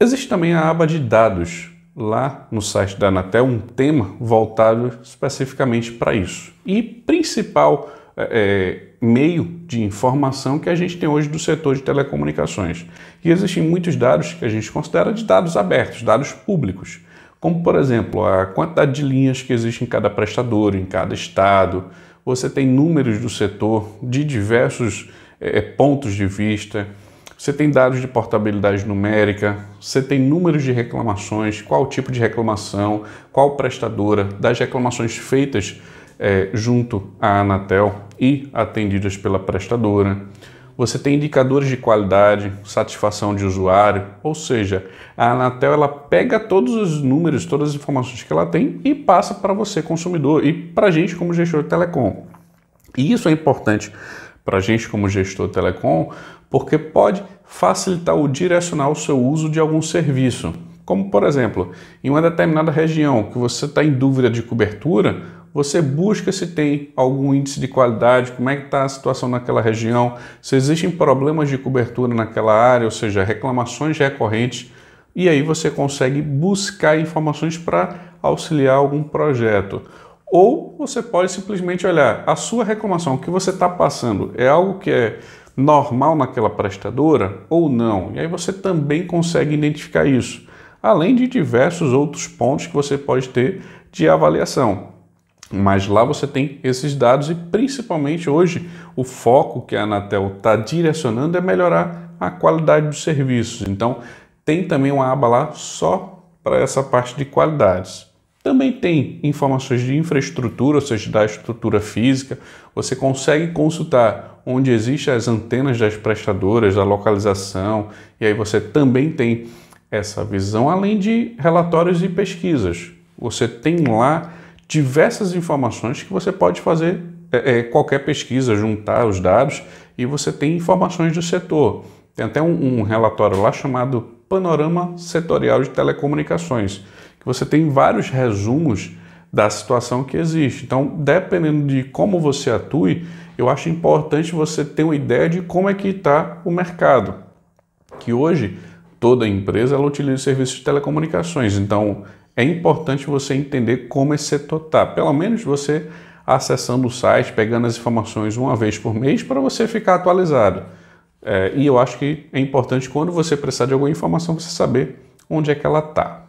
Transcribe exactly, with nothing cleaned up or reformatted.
Existe também a aba de dados, lá no site da Anatel, um tema voltado especificamente para isso. E principal é, meio de informação que a gente tem hoje do setor de telecomunicações. E existem muitos dados que a gente considera de dados abertos, dados públicos, como, por exemplo, a quantidade de linhas que existe em cada prestador, em cada estado. Você tem números do setor de diversos é, pontos de vista. Você tem dados de portabilidade numérica, você tem números de reclamações, qual tipo de reclamação, qual prestadora, das reclamações feitas é, junto à Anatel e atendidas pela prestadora. Você tem indicadores de qualidade, satisfação de usuário, ou seja, a Anatel ela pega todos os números, todas as informações que ela tem e passa para você, consumidor, e para a gente como gestor de telecom. E isso é importante para a gente como gestor de telecom, porque pode facilitar ou direcionar o seu uso de algum serviço. Como, por exemplo, em uma determinada região que você está em dúvida de cobertura, você busca se tem algum índice de qualidade, como é que está a situação naquela região, se existem problemas de cobertura naquela área, ou seja, reclamações recorrentes, e aí você consegue buscar informações para auxiliar algum projeto. Ou você pode simplesmente olhar a sua reclamação, o que você está passando, é algo que é normal naquela prestadora ou não? E aí você também consegue identificar isso, além de diversos outros pontos que você pode ter de avaliação. Mas lá você tem esses dados e principalmente hoje o foco que a Anatel está direcionando é melhorar a qualidade dos serviços. Então tem também uma aba lá só para essa parte de qualidades. Também tem informações de infraestrutura, ou seja, da estrutura física. Você consegue consultar onde existem as antenas das prestadoras, a localização, e aí você também tem essa visão, além de relatórios e pesquisas. Você tem lá diversas informações que você pode fazer é, qualquer pesquisa, juntar os dados, e você tem informações do setor. Tem até um, um relatório lá chamado Panorama Setorial de Telecomunicações, que você tem vários resumos da situação que existe. Então, dependendo de como você atue, eu acho importante você ter uma ideia de como é que está o mercado, que hoje toda empresa ela utiliza serviços de telecomunicações. Então, é importante você entender como esse setor está, pelo menos você acessando o site, pegando as informações uma vez por mês para você ficar atualizado. É, e eu acho que é importante quando você precisar de alguma informação, você saber onde é que ela está.